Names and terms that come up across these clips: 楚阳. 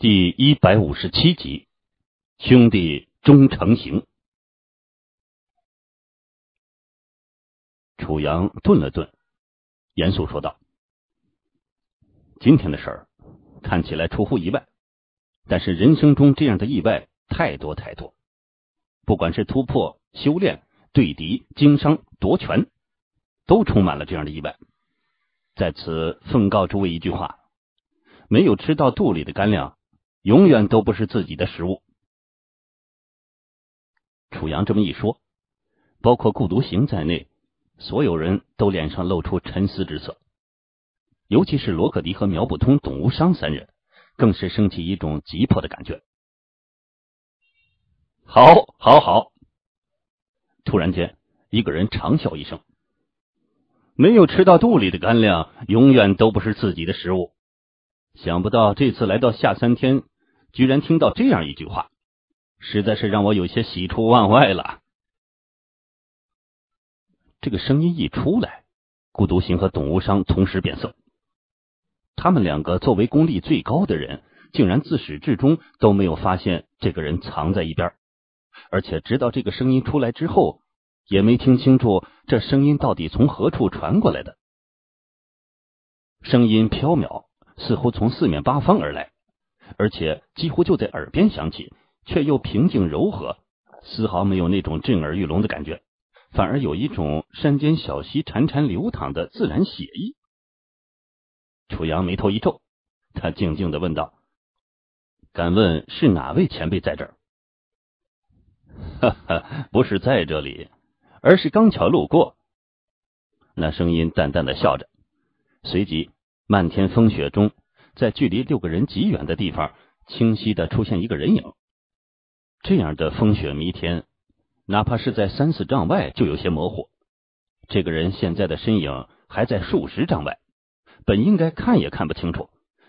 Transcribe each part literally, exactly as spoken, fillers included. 第一百五十七集，兄弟终成行。楚阳顿了顿，严肃说道：“今天的事儿看起来出乎意外，但是人生中这样的意外太多太多，不管是突破、修炼、对敌、经商、夺权，都充满了这样的意外。在此奉告诸位一句话：没有吃到肚里的干粮，永远都不是自己的食物。”楚阳这么一说，包括顾独行在内，所有人都脸上露出沉思之色，尤其是罗可迪和苗不通、董无伤三人，更是升起一种急迫的感觉。好好好！突然间，一个人长啸一声：“没有吃到肚里的干粮，永远都不是自己的食物。”想不到这次来到下三天，居然听到这样一句话，实在是让我有些喜出望外了。这个声音一出来，顾独行和董无伤同时变色。他们两个作为功力最高的人，竟然自始至终都没有发现这个人藏在一边，而且直到这个声音出来之后，也没听清楚这声音到底从何处传过来的。声音飘渺，似乎从四面八方而来，而且几乎就在耳边响起，却又平静柔和，丝毫没有那种震耳欲聋的感觉，反而有一种山间小溪潺潺流淌的自然写意。楚阳眉头一皱，他静静地问道：“敢问是哪位前辈在这儿？”“哈哈，不是在这里，而是刚巧路过。”那声音淡淡的笑着，随即漫天风雪中，在距离六个人极远的地方，清晰的出现一个人影。这样的风雪弥天，哪怕是在三四丈外就有些模糊。这个人现在的身影还在数十丈外，本应该看也看不清楚，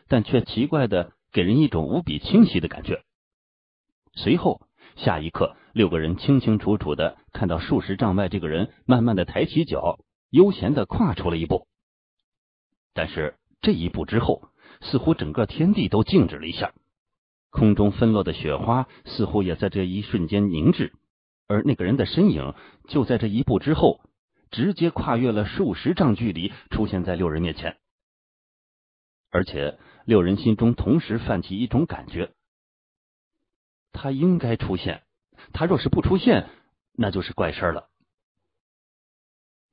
但却奇怪的给人一种无比清晰的感觉。随后下一刻，六个人清清楚楚的看到数十丈外这个人慢慢的抬起脚，悠闲的跨出了一步。但是这一步之后，似乎整个天地都静止了一下，空中纷落的雪花似乎也在这一瞬间凝滞，而那个人的身影就在这一步之后，直接跨越了数十丈距离，出现在六人面前。而且六人心中同时泛起一种感觉：他应该出现，他若是不出现，那就是怪事了。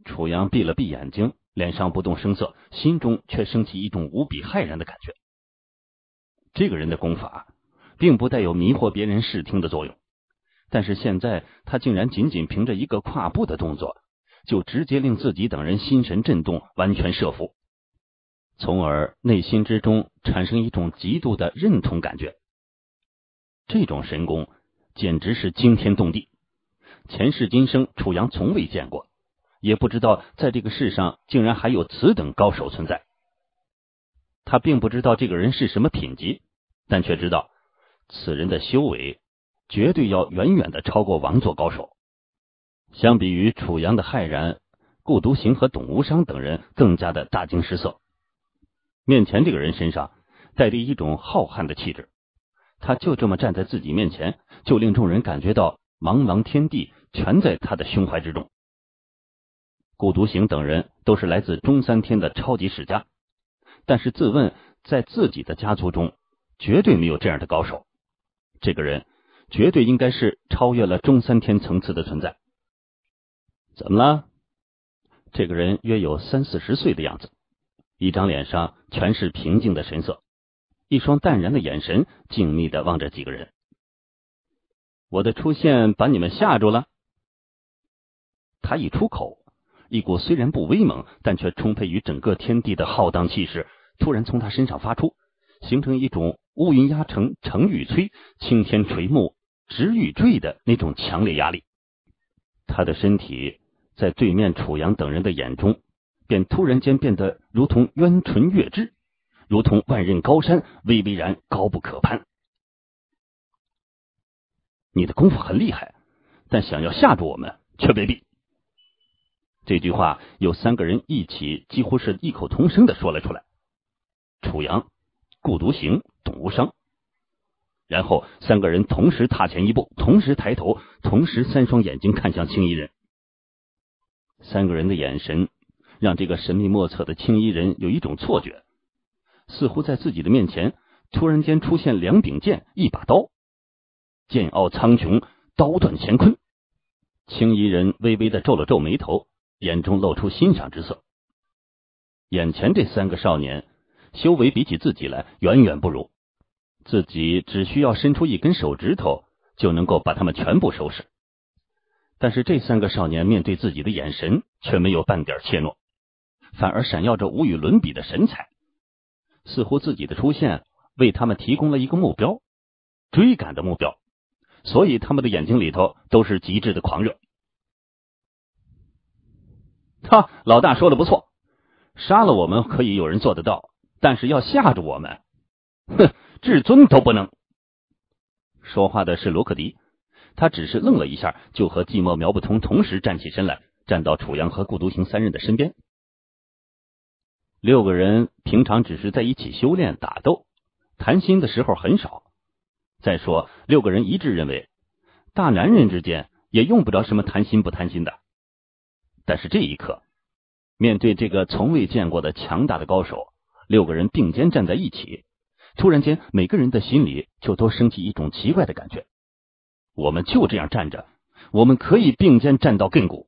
楚阳闭了闭眼睛，脸上不动声色，心中却升起一种无比骇然的感觉。这个人的功法并不带有迷惑别人视听的作用，但是现在他竟然仅仅凭着一个跨步的动作，就直接令自己等人心神震动，完全慑服，从而内心之中产生一种极度的认同感觉。这种神功简直是惊天动地，前世今生楚阳从未见过，也不知道在这个世上竟然还有此等高手存在。他并不知道这个人是什么品级，但却知道此人的修为绝对要远远的超过王座高手。相比于楚阳的骇然，顾独行和董无伤等人更加的大惊失色。面前这个人身上带着一种浩瀚的气质，他就这么站在自己面前，就令众人感觉到茫茫天地全在他的胸怀之中。顾独行等人都是来自中三天的超级世家，但是自问在自己的家族中绝对没有这样的高手，这个人绝对应该是超越了中三天层次的存在。怎么了？这个人约有三四十岁的样子，一张脸上全是平静的神色，一双淡然的眼神静谧地望着几个人。我的出现把你们吓住了？他一出口，一股虽然不威猛，但却充沛于整个天地的浩荡气势突然从他身上发出，形成一种乌云压城城欲摧，青天垂暮直欲坠的那种强烈压力。他的身体在对面楚阳等人的眼中便突然间变得如同渊唇月枝，如同万仞高山，巍巍然高不可攀。你的功夫很厉害，但想要吓住我们却未必。这句话有三个人一起，几乎是异口同声的说了出来。楚阳、顾独行、董无伤，然后三个人同时踏前一步，同时抬头，同时三双眼睛看向青衣人。三个人的眼神让这个神秘莫测的青衣人有一种错觉，似乎在自己的面前突然间出现两柄剑，一把刀，剑傲苍穹，刀断乾坤。青衣人微微的皱了皱眉头，眼中露出欣赏之色。眼前这三个少年修为比起自己来远远不如，自己只需要伸出一根手指头就能够把他们全部收拾，但是这三个少年面对自己的眼神却没有半点怯懦，反而闪耀着无与伦比的神采，似乎自己的出现为他们提供了一个目标，追赶的目标，所以他们的眼睛里头都是极致的狂热。哈，老大说的不错，杀了我们可以有人做得到，但是要吓着我们，哼，至尊都不能。说话的是罗克迪，他只是愣了一下，就和寂寞苗不通同时站起身来，站到楚阳和顾独行三人的身边。六个人平常只是在一起修炼打斗，谈心的时候很少。再说，六个人一致认为，大男人之间也用不着什么谈心不谈心的。但是这一刻，面对这个从未见过的强大的高手，六个人并肩站在一起，突然间每个人的心里就都升起一种奇怪的感觉。我们就这样站着，我们可以并肩站到亘古，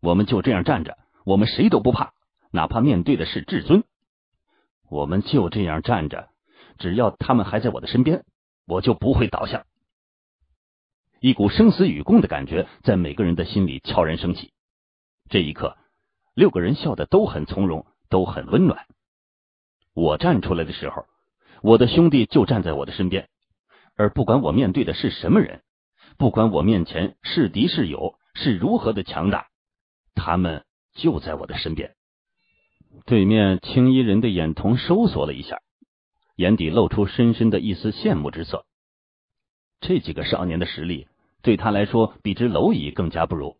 我们就这样站着，我们谁都不怕，哪怕面对的是至尊。我们就这样站着，只要他们还在我的身边，我就不会倒下。一股生死与共的感觉在每个人的心里悄然升起。这一刻，六个人笑得都很从容，都很温暖。我站出来的时候，我的兄弟就站在我的身边，而不管我面对的是什么人，不管我面前是敌是友，是如何的强大，他们就在我的身边。对面青衣人的眼瞳收缩了一下，眼底露出深深的一丝羡慕之色。这几个少年的实力对他来说比之蝼蚁更加不如，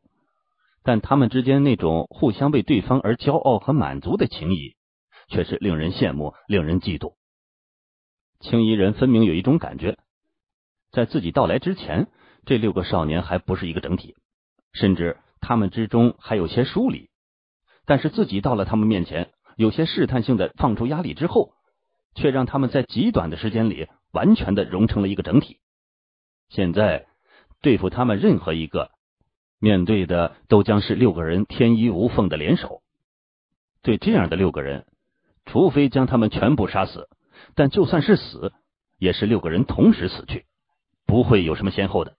但他们之间那种互相为对方而骄傲和满足的情谊却是令人羡慕，令人嫉妒。青衣人分明有一种感觉，在自己到来之前，这六个少年还不是一个整体，甚至他们之中还有些疏离，但是自己到了他们面前，有些试探性的放出压力之后，却让他们在极短的时间里完全的融成了一个整体。现在对付他们任何一个，面对的都将是六个人天衣无缝的联手。对这样的六个人，除非将他们全部杀死，但就算是死，也是六个人同时死去，不会有什么先后的。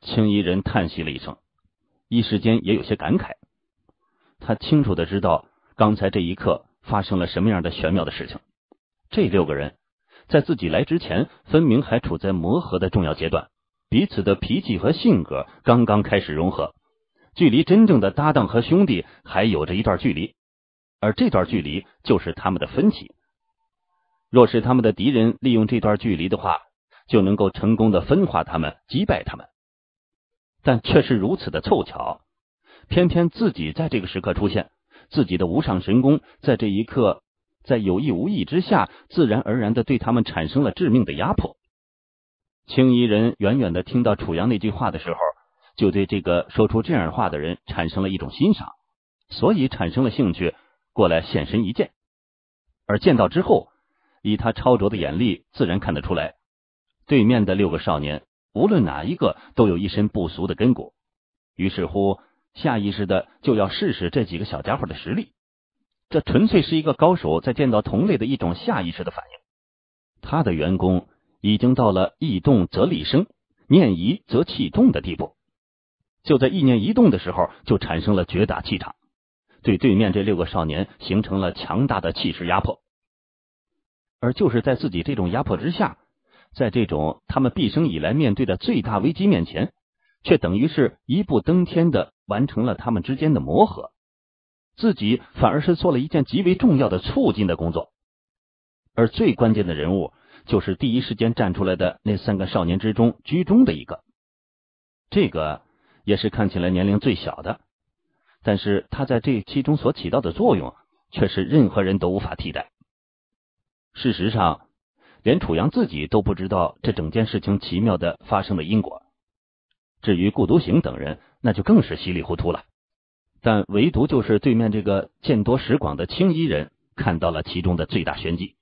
青衣人叹息了一声，一时间也有些感慨。他清楚的知道刚才这一刻发生了什么样的玄妙的事情。这六个人在自己来之前，分明还处在磨合的重要阶段，彼此的脾气和性格刚刚开始融合，距离真正的搭档和兄弟还有着一段距离，而这段距离就是他们的分歧。若是他们的敌人利用这段距离的话，就能够成功的分化他们，击败他们。但却是如此的凑巧，偏偏自己在这个时刻出现，自己的无上神功在这一刻，在有意无意之下，自然而然的对他们产生了致命的压迫。青衣人远远的听到楚阳那句话的时候，就对这个说出这样话的人产生了一种欣赏，所以产生了兴趣，过来现身一见。而见到之后，以他超卓的眼力自然看得出来，对面的六个少年无论哪一个都有一身不俗的根骨，于是乎下意识的就要试试这几个小家伙的实力。这纯粹是一个高手在见到同类的一种下意识的反应。他的员工已经到了意动则力生，念移则气动的地步，就在意念移动的时候就产生了绝大气场，对对面这六个少年形成了强大的气势压迫。而就是在自己这种压迫之下，在这种他们毕生以来面对的最大危机面前，却等于是一步登天的完成了他们之间的磨合，自己反而是做了一件极为重要的促进的工作。而最关键的人物就是第一时间站出来的那三个少年之中居中的一个，这个也是看起来年龄最小的，但是他在这其中所起到的作用却是任何人都无法替代。事实上，连楚阳自己都不知道这整件事情奇妙的发生的因果。至于顾独行等人，那就更是稀里糊涂了。但唯独就是对面这个见多识广的青衣人看到了其中的最大玄机。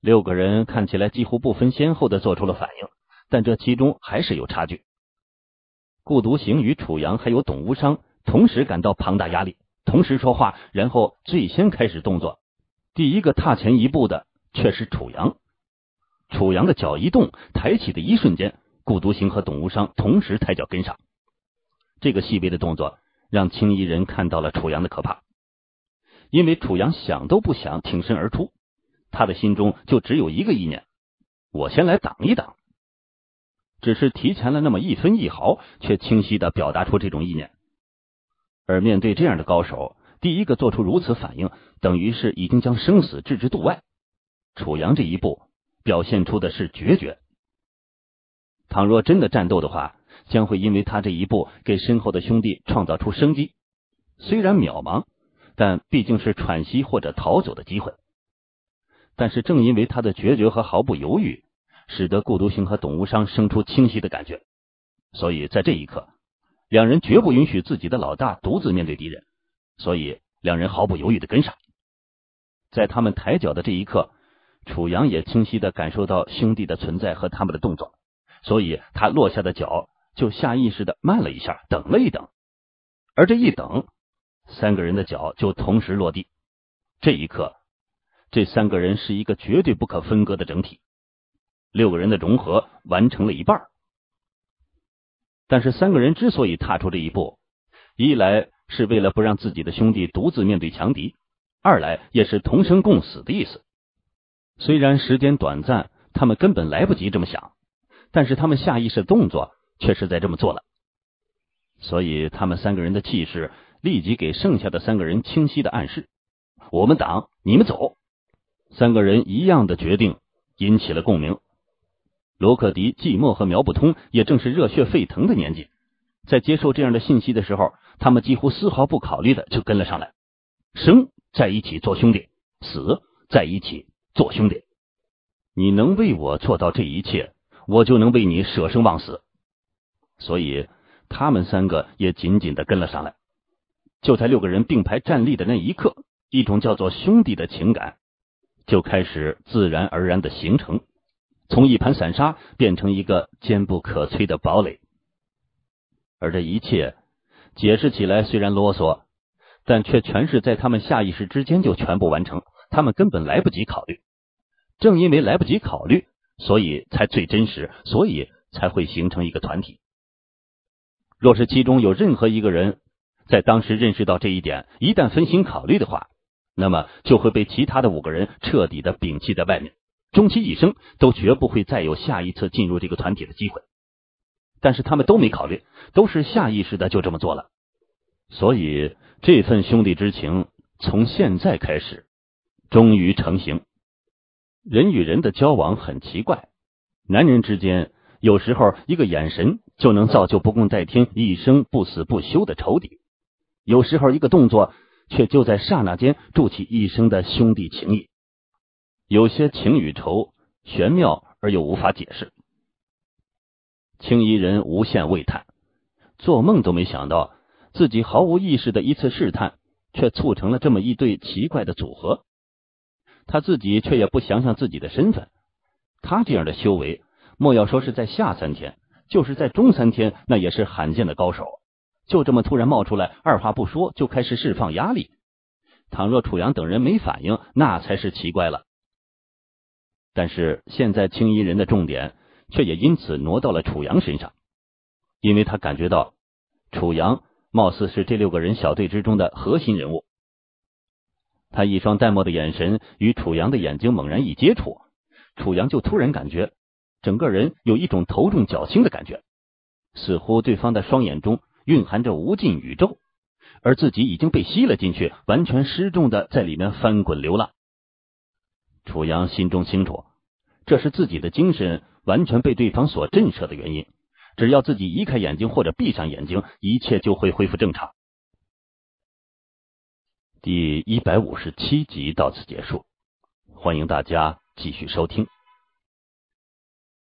六个人看起来几乎不分先后的做出了反应，但这其中还是有差距。顾独行与楚阳还有董无伤同时感到庞大压力，同时说话，然后最先开始动作。第一个踏前一步的却是楚阳。楚阳的脚一动，抬起的一瞬间，顾独行和董无伤同时抬脚跟上。这个细微的动作让青衣人看到了楚阳的可怕，因为楚阳想都不想挺身而出，他的心中就只有一个意念：我先来挡一挡。只是提前了那么一分一毫，却清晰地表达出这种意念。而面对这样的高手，第一个做出如此反应，等于是已经将生死置之度外。楚阳这一步表现出的是决绝，倘若真的战斗的话，将会因为他这一步给身后的兄弟创造出生机，虽然渺茫，但毕竟是喘息或者逃走的机会。但是正因为他的决绝和毫不犹豫，使得顾独行和董无伤生出清晰的感觉，所以在这一刻，两人绝不允许自己的老大独自面对敌人，所以两人毫不犹豫的跟上。在他们抬脚的这一刻，楚阳也清晰的感受到兄弟的存在和他们的动作，所以他落下的脚就下意识的慢了一下，等了一等。而这一等，三个人的脚就同时落地。这一刻，这三个人是一个绝对不可分割的整体。六个人的融合完成了一半，但是三个人之所以踏出这一步，一来是为了不让自己的兄弟独自面对强敌，二来也是同生共死的意思。虽然时间短暂，他们根本来不及这么想，但是他们下意识的动作却是在这么做了，所以他们三个人的气势立即给剩下的三个人清晰的暗示：我们挡，你们走。三个人一样的决定引起了共鸣。罗克迪、季默和苗不通也正是热血沸腾的年纪，在接受这样的信息的时候，他们几乎丝毫不考虑的就跟了上来。生在一起做兄弟，死在一起做兄弟，你能为我做到这一切，我就能为你舍生忘死。所以他们三个也紧紧的跟了上来。就在六个人并排站立的那一刻，一种叫做兄弟的情感就开始自然而然的形成，从一盘散沙变成一个坚不可摧的堡垒。而这一切解释起来虽然啰嗦，但却全是在他们下意识之间就全部完成，他们根本来不及考虑。正因为来不及考虑，所以才最真实，所以才会形成一个团体。若是其中有任何一个人在当时认识到这一点，一旦分心考虑的话，那么就会被其他的五个人彻底的摒弃在外面，终其一生都绝不会再有下一次进入这个团体的机会。但是他们都没考虑，都是下意识的就这么做了。所以这份兄弟之情从现在开始终于成型。人与人的交往很奇怪，男人之间有时候一个眼神就能造就不共戴天、一生不死不休的仇敌，有时候一个动作却就在刹那间筑起一生的兄弟情谊。有些情与仇玄妙而又无法解释。青衣人无限喟叹，做梦都没想到自己毫无意识的一次试探却促成了这么一对奇怪的组合，他自己却也不想想自己的身份。他这样的修为，莫要说是在下三天，就是在中三天那也是罕见的高手，就这么突然冒出来，二话不说就开始释放压力。倘若楚阳等人没反应，那才是奇怪了。但是现在青衣人的重点却也因此挪到了楚阳身上，因为他感觉到楚阳貌似是这六个人小队之中的核心人物。他一双淡漠的眼神与楚阳的眼睛猛然一接触，楚阳就突然感觉整个人有一种头重脚轻的感觉，似乎对方的双眼中蕴含着无尽宇宙，而自己已经被吸了进去，完全失重的在里面翻滚流浪。楚阳心中清楚，这是自己的精神完全被对方所震慑的原因，只要自己移开眼睛或者闭上眼睛，一切就会恢复正常。第一百五十七集到此结束，欢迎大家继续收听。